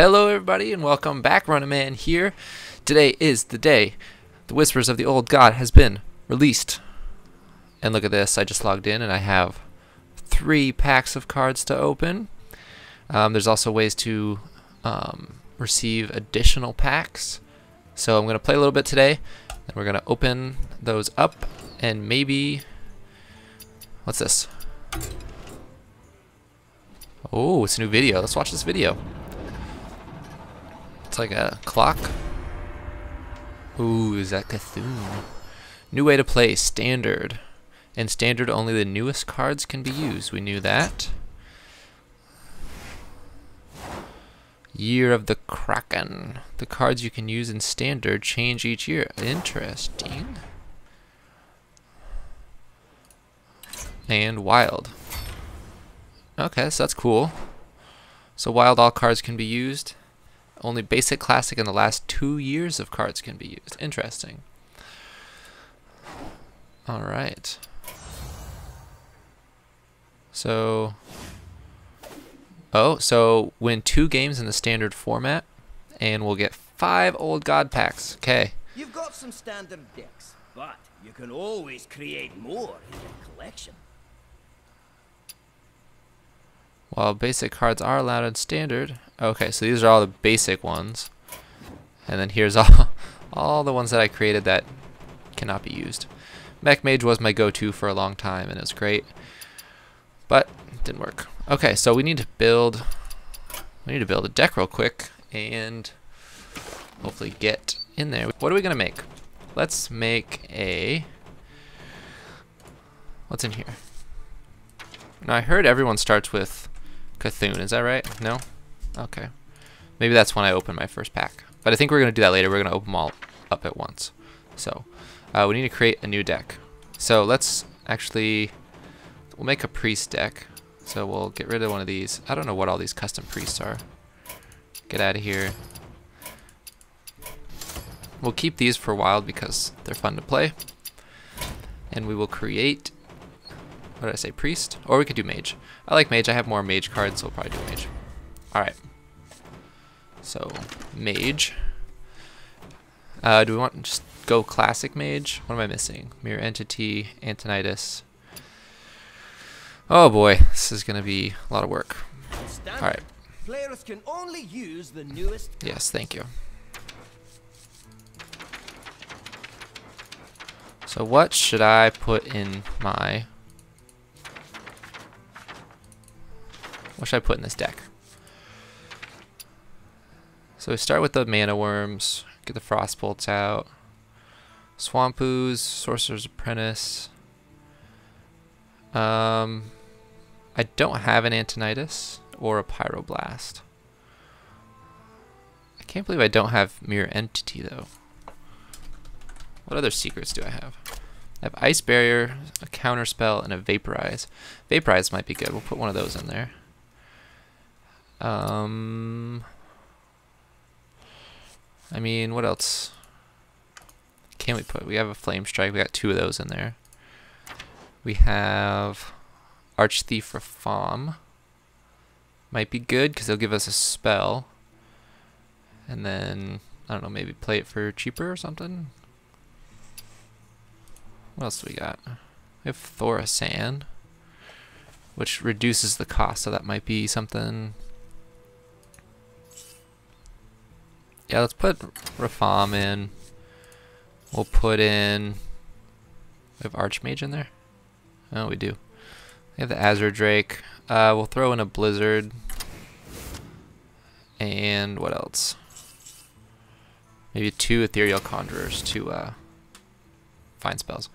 Hello everybody and welcome back. Runaman here. Today is the day the Whispers of the Old God has been released. And look at this, I just logged in and I have 3 packs of cards to open. There's also ways to receive additional packs. So I'm going to play a little bit today and we're going to open those up and maybe... What's this? Oh, it's a new video. Let's watch this video. It's like a clock. Ooh, is that C'Thun? New way to play standard. In standard, only the newest cards can be used. We knew that. Year of the Kraken. The cards you can use in standard change each year. Interesting. And wild. Okay, so that's cool. So wild, all cards can be used. Only basic, classic, and the last 2 years of cards can be used. Interesting. All right. So, so win 2 games in the standard format, and we'll get 5 old god packs. Okay. You've got some standard decks, but you can always create more in your collection. While basic cards are allowed in standard. Okay, so these are all the basic ones. And then here's all the ones that I created that cannot be used. Mech Mage was my go-to for a long time and it was great. But it didn't work. Okay, so we need to build a deck real quick and hopefully get in there. What are we gonna make? Let's make a... What's in here? Now I heard everyone starts with C'Thun, is that right? No? Okay. Maybe that's when I open my first pack. But I think we're going to do that later. We're going to open them all up at once. So we need to create a new deck. So let's actually... We'll make a priest deck. So we'll get rid of one of these. I don't know what all these custom priests are. Get out of here. We'll keep these for a while because they're fun to play. And we will create... What did I say? Priest? Or we could do mage. I like mage. I have more mage cards, so we'll probably do mage. Alright. So, mage. Do we want to just go classic mage? What am I missing? Mirror Entity, Antonidas. Oh boy, this is going to be a lot of work. Alright. Players can only use the newest. Yes, thank you. So what should I put in my... What should I put in this deck? So we start with the Mana Worms, get the Frost Bolts out, Swamp Ooze, Sorcerer's Apprentice. I don't have an Antonidas or a Pyroblast. I can't believe I don't have Mirror Entity though. What other secrets do I have? I have Ice Barrier, a Counterspell, and a Vaporize. Vaporize might be good, we'll put one of those in there. I mean, what else can we put? We have a Flamestrike. We got 2 of those in there. We have Archthief Rafaam. Might be good because they'll give us a spell. And then, I don't know, maybe play it for cheaper or something. What else do we got? We have Thorasan, which reduces the cost, so that might be something. Yeah, let's put Rafaam in. We'll put in... We have Archmage in there? Oh, we do. We have the Azure Drake. We'll throw in a Blizzard. And what else? Maybe 2 Ethereal Conjurers to find spells.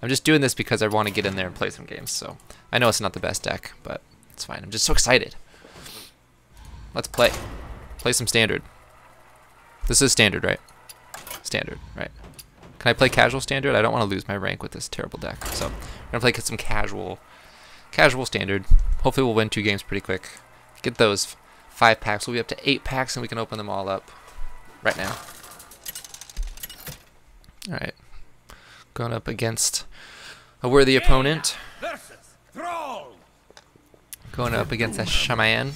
I'm just doing this because I want to get in there and play some games, so... I know it's not the best deck, but it's fine. I'm just so excited. Let's play. Play some standard. This is standard, right? Standard, right? Can I play casual standard? I don't want to lose my rank with this terrible deck. So I'm gonna play some casual standard. Hopefully we'll win 2 games pretty quick. Get those 5 packs. We'll be up to 8 packs and we can open them all up right now. All right, going up against a worthy opponent. Going up against a shaman.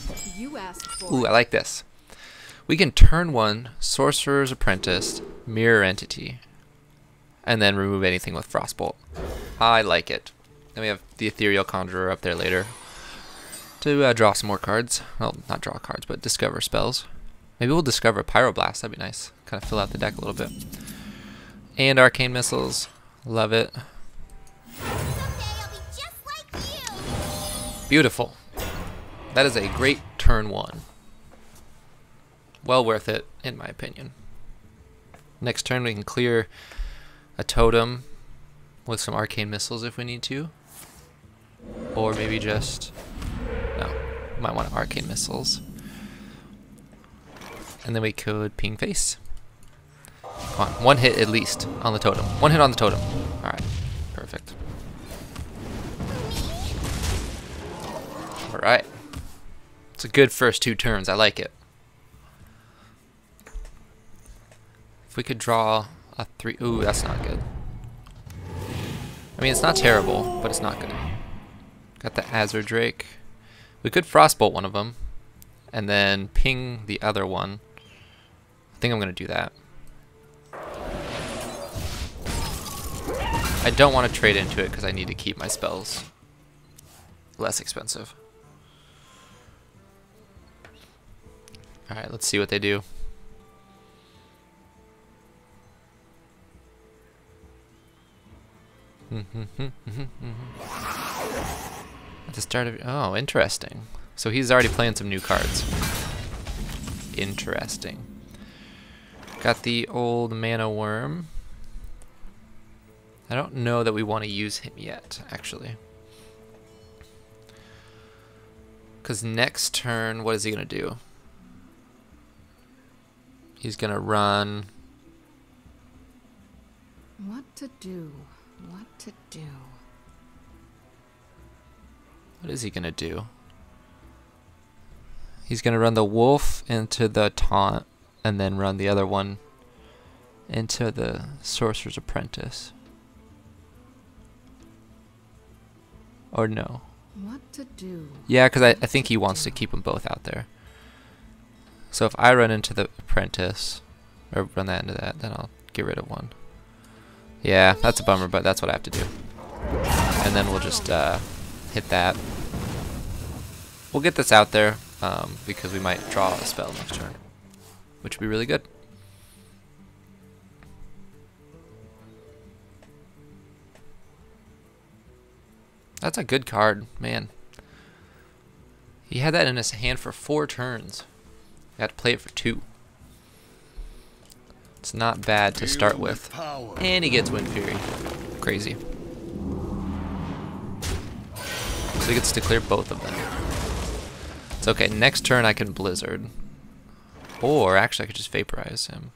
Ooh, I like this. we can turn one Sorcerer's Apprentice, Mirror Entity, and then remove anything with Frost Bolt. I like it. Then we have the Ethereal Conjurer up there later to draw some more cards. Well, not draw cards, but discover spells. Maybe we'll discover a Pyroblast. That'd be nice. Kind of fill out the deck a little bit. And Arcane Missiles. Love it. Beautiful. That is a great turn one. Well worth it, in my opinion. Next turn we can clear a totem with some Arcane Missiles if we need to. Or maybe just... no. Might want Arcane Missiles. And then we could ping face. Come on, one hit at least on the totem. One hit on the totem. Alright, perfect. Alright. It's a good first two turns. I like it. If we could draw a three... ooh, that's not good. I mean, it's not terrible, but it's not good. Got the Azure Drake. We could Frostbolt one of them, and then ping the other one. I think I'm going to do that. I don't want to trade into it because I need to keep my spells less expensive. Alright, let's see what they do. At the start of... oh, interesting. So he's already playing some new cards. Interesting. Got the old Mana Worm. I don't know that we want to use him yet, actually. Because next turn, what is he going to do? He's going to run... what to do? What to do? What is he gonna do? He's gonna run the wolf into the taunt and then run the other one into the Sorcerer's Apprentice. Or no. What to do? Yeah, because I think he wants to keep them both out there. So if I run into the apprentice, or run that into that, then I'll get rid of one. Yeah, that's a bummer, but that's what I have to do. And then we'll just hit that. We'll get this out there because we might draw a spell next turn, which would be really good. That's a good card, man. He had that in his hand for 4 turns. Got to play it for 2. It's not bad to start with. And he gets Wind Fury. Crazy. So he gets to clear both of them. It's okay, next turn I can Blizzard. Or actually I could just Vaporize him.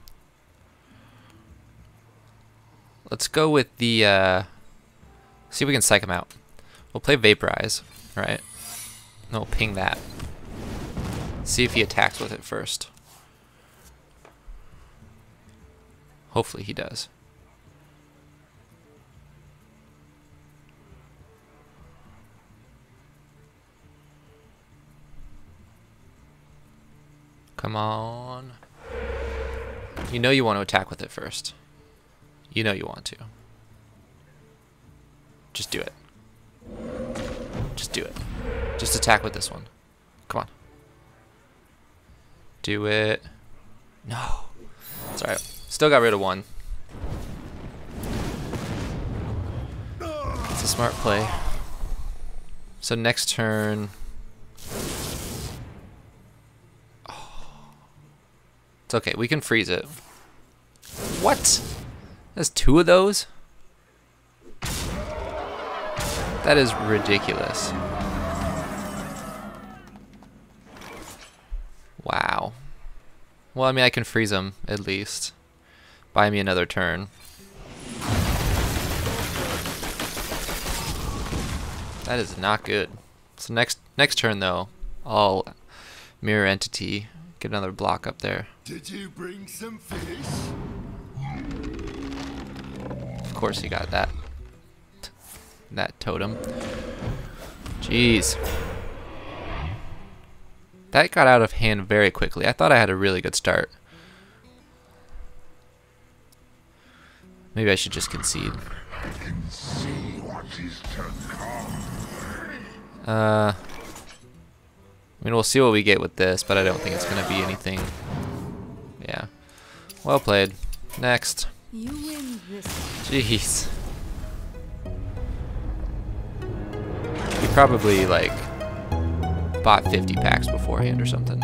Let's go with the, see if we can psych him out. We'll play Vaporize, right? And we'll ping that. See if he attacks with it first. Hopefully he does. Come on. You know you want to attack with it first. You know you want to. Just do it. Just do it. Just attack with this one. Come on. Do it. No. It's all right. Still got rid of one. It's a smart play. So next turn... oh. It's okay, we can freeze it. What? There's 2 of those? That is ridiculous. Wow. Well, I mean, I can freeze them, at least. Buy me another turn. That is not good. So next turn though, I'll Mirror Entity, get another block up there. Did you bring some fish? Of course he got that. That totem. Jeez. That got out of hand very quickly. I thought I had a really good start. Maybe I should just concede. I can see what is to come. I mean, we'll see what we get with this, but I don't think it's going to be anything. Yeah. Well played. Next. You win this. Jeez. He probably, like, bought 50 packs beforehand or something.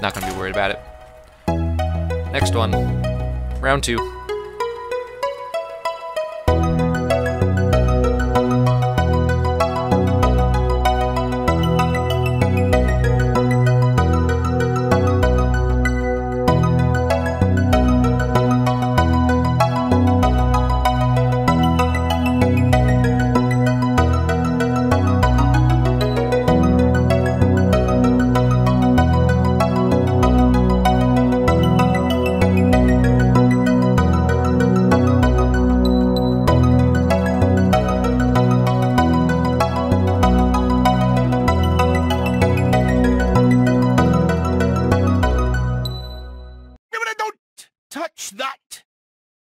Not going to be worried about it. Next one. Round 2.